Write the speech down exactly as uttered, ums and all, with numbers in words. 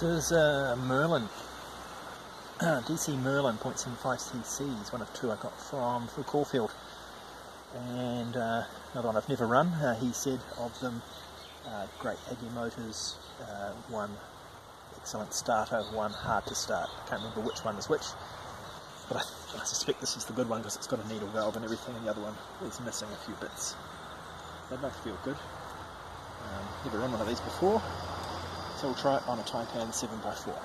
This is uh, Merlin, D C Merlin zero point seven five C C, is one of two I got from, from Caulfield, and uh, another one I've never run. Uh, he said of them, uh, great Aggie motors, uh, one excellent starter, one hard to start. I can't remember which one is which, but I, I suspect this is the good one because it's got a needle valve and everything, and the other one is missing a few bits. They both feel good. Um, never run one of these before. So we'll try it on a Taipan seven by four.